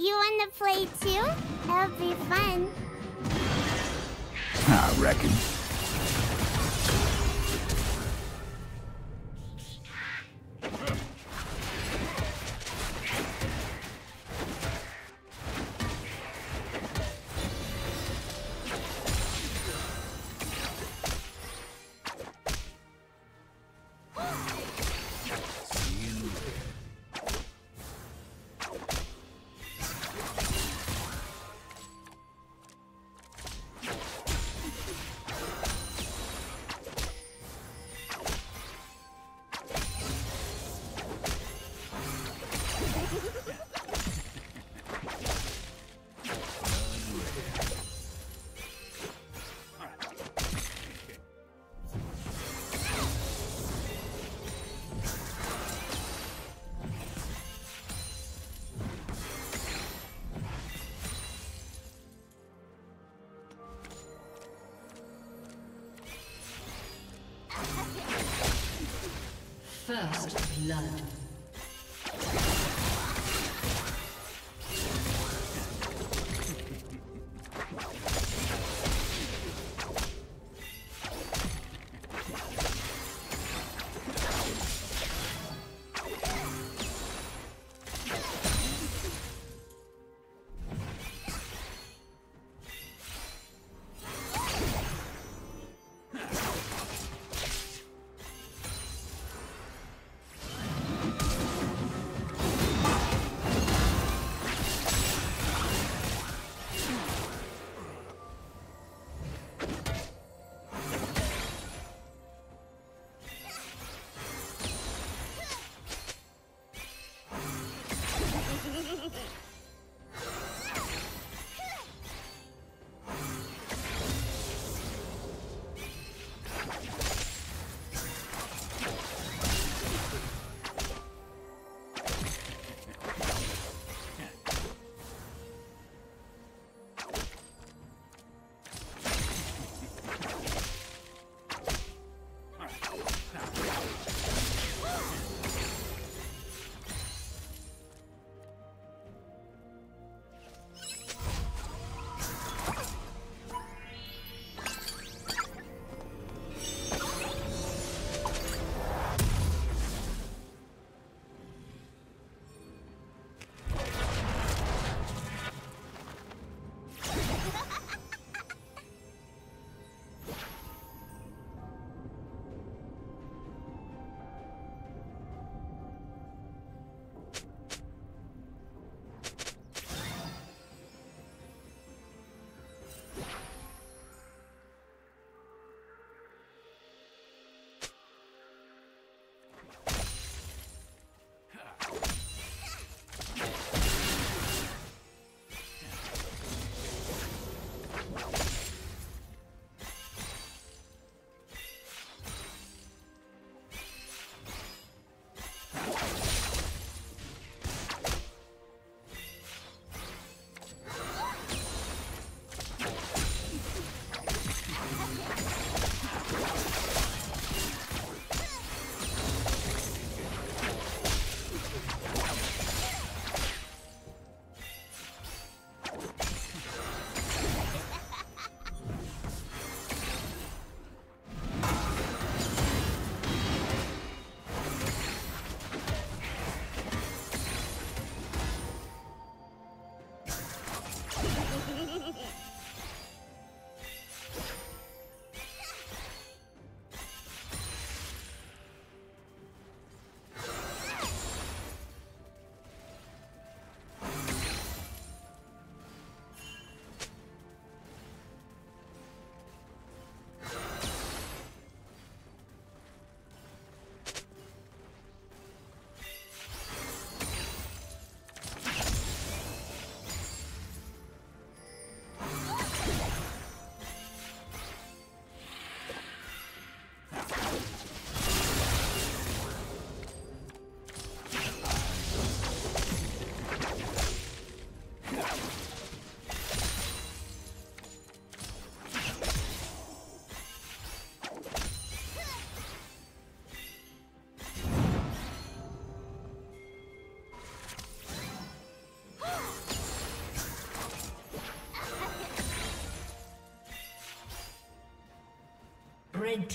You wanna play too? That'll be fun. I reckon. First blood. Red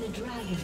The dragon.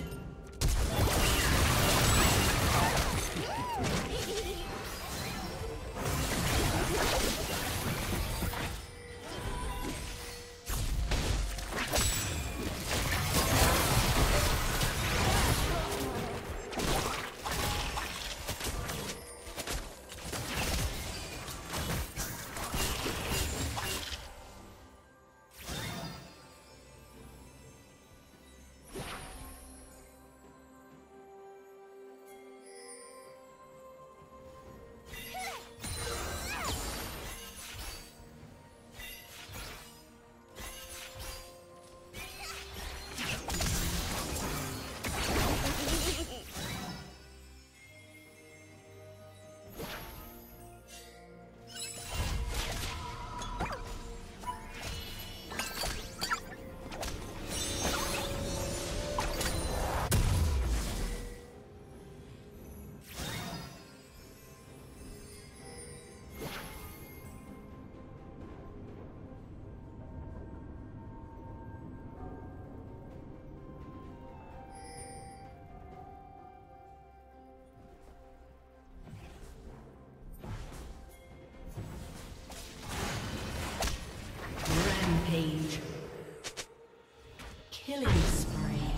Killing spree.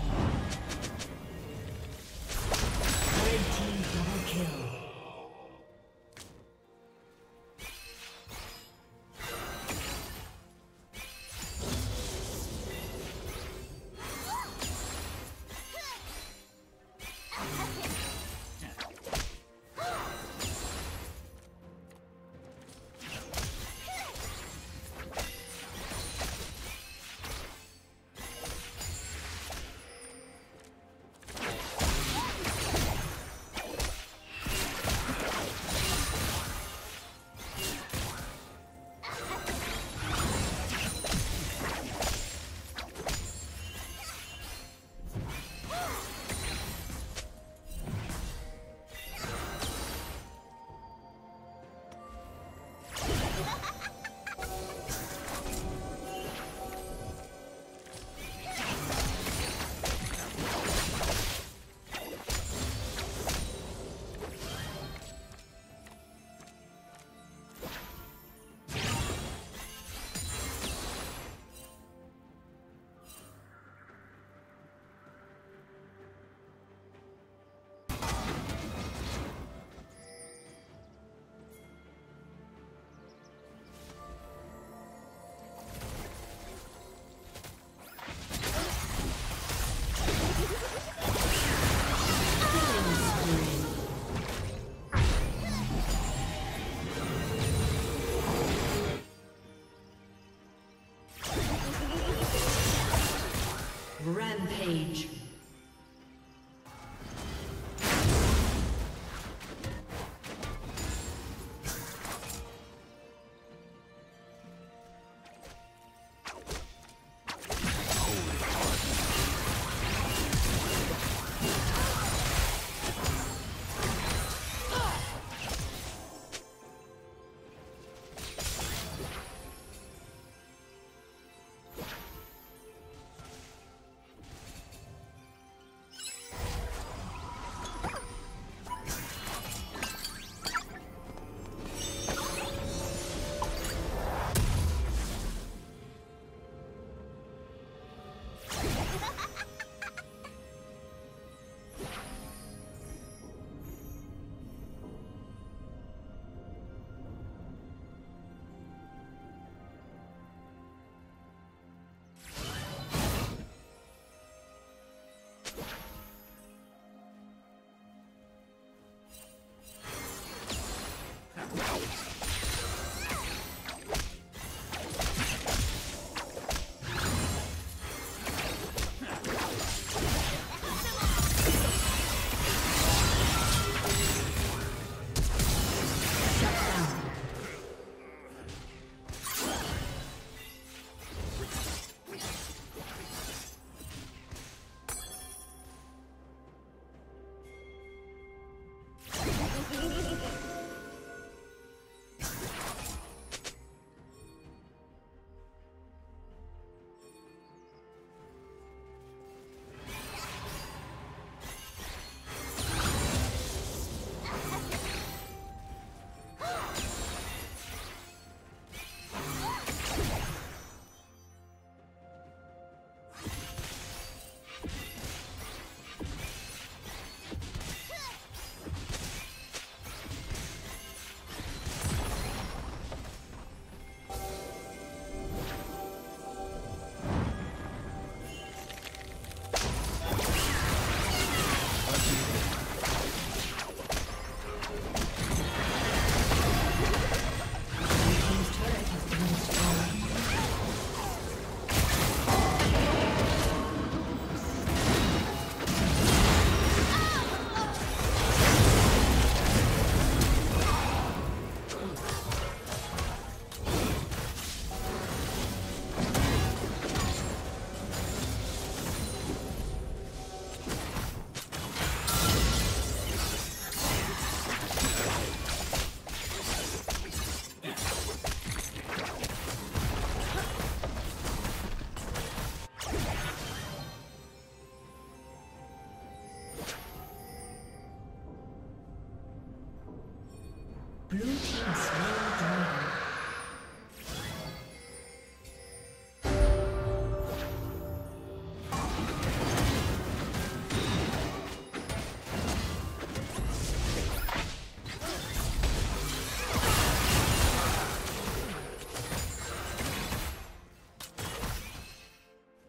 Red team double kill. Rampage.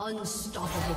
Unstoppable.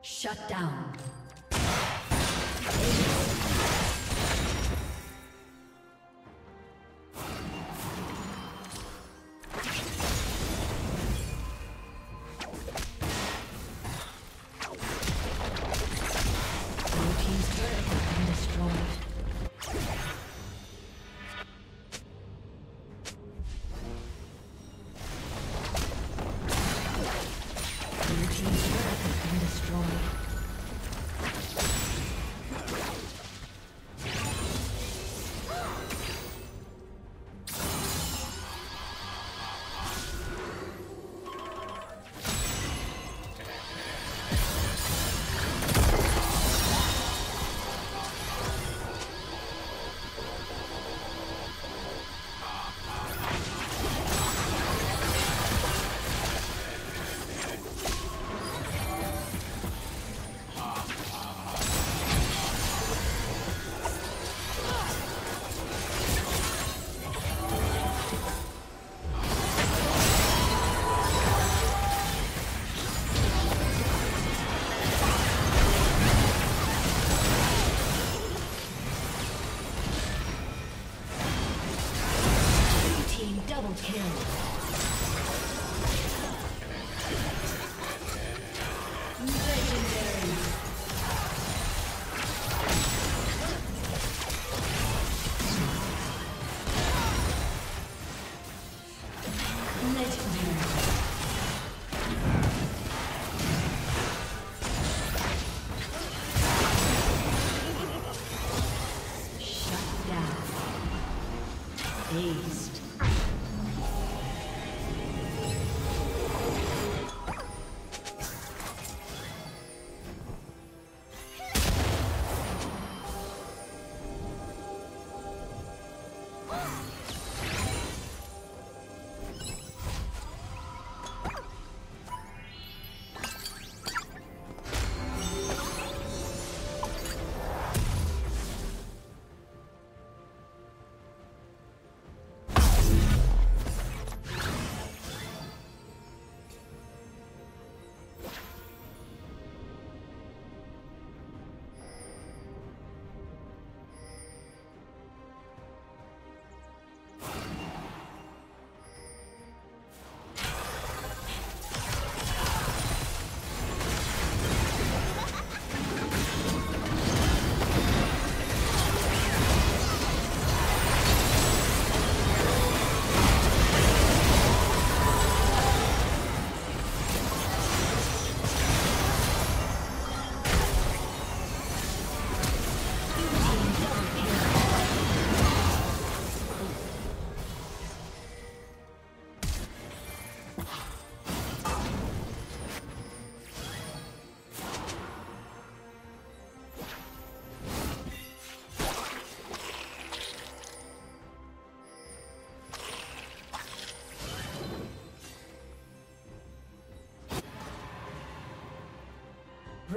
Shut down.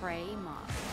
Gray moss.